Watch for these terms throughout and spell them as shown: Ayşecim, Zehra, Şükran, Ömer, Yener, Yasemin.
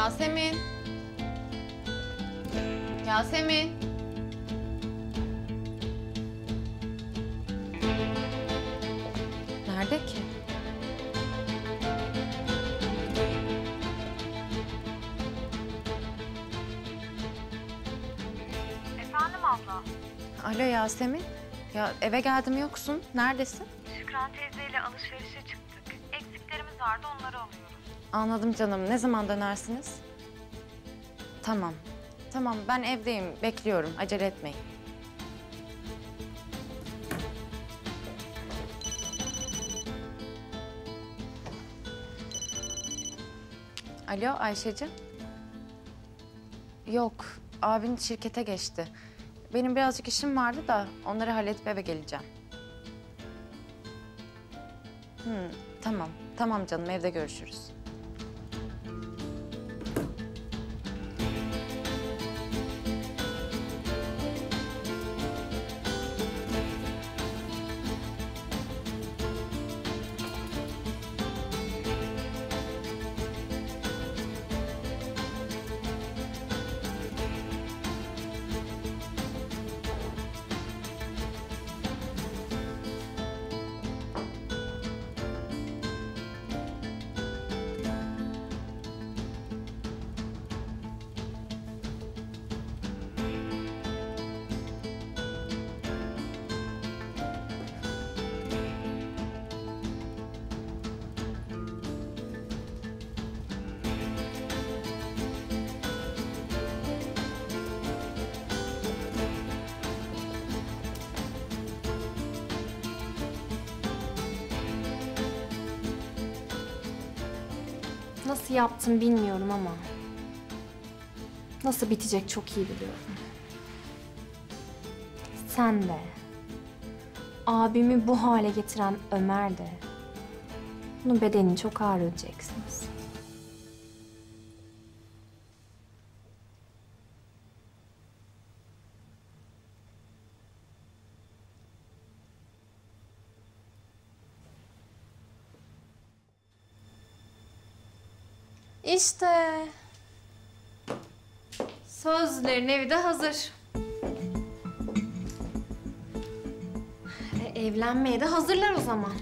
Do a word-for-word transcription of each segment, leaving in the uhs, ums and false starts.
Yasemin. Yasemin. Nerede ki? Efendim abla. Alo Yasemin. Ya eve geldim yoksun. Neredesin? Şükran teyzeyle alışverişe çıktık. Eksiklerimiz vardı, onları alıyoruz. Anladım canım. Ne zaman dönersiniz? Tamam. Tamam, ben evdeyim. Bekliyorum. Acele etmeyin. Alo Ayşecim. Yok, abin şirkete geçti. Benim birazcık işim vardı da onları halledip eve geleceğim. Hmm, tamam, tamam canım. Evde görüşürüz. Nasıl yaptım bilmiyorum ama nasıl bitecek çok iyi biliyorum. Sen de, abimi bu hale getiren Ömer de bunun bedelini çok ağır ödeyeceksiniz. İşte sözlerin evi de hazır. E, evlenmeye de hazırlar o zaman.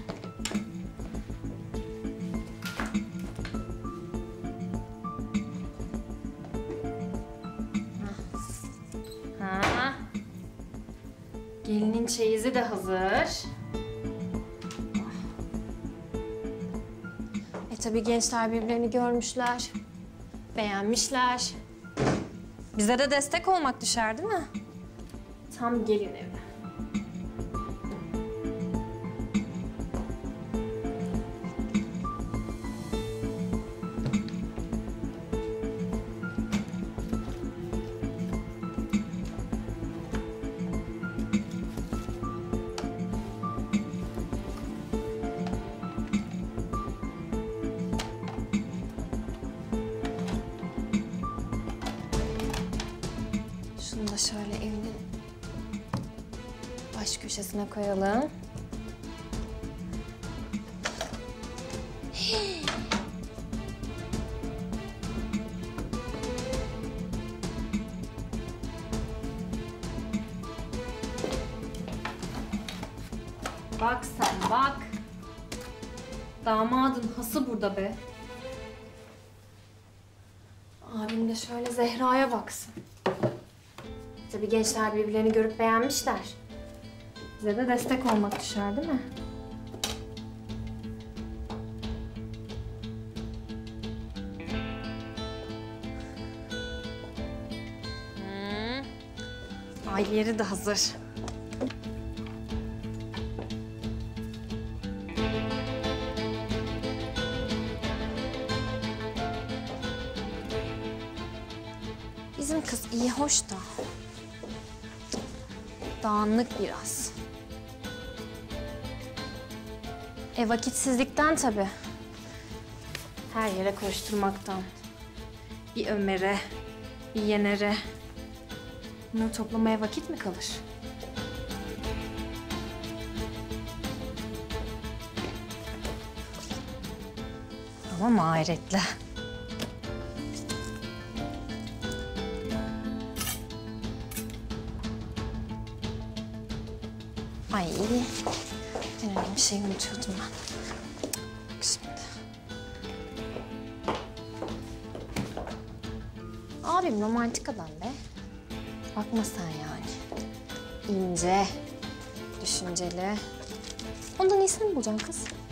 Ha. Ha. Gelinin çeyizi de hazır. Tabii gençler birbirlerini görmüşler, beğenmişler. Bize de destek olmak düşer değil mi? Tam gelin evi. Şöyle evinin baş köşesine koyalım. Bak sen bak. Damadın hası burada be. Abim de şöyle Zehra'ya baksın. Tabii gençler birbirlerini görüp beğenmişler. Bize de destek olmak düşer değil mi? Hmm. Ay yeri de hazır. Bizim kız iyi hoş da. Dağınlık biraz. E vakitsizlikten tabii. Her yere koşturmaktan. Bir Ömer'e, bir Yener'e. Bunları toplamaya vakit mi kalır? Ama maharetli. İyi. En önemli bir şey unutuyordum ben. Bak şimdi. Abim romantik adam be. Bakma sen yani. İnce, düşünceli. Ondan iyisini mi bulacaksın kız?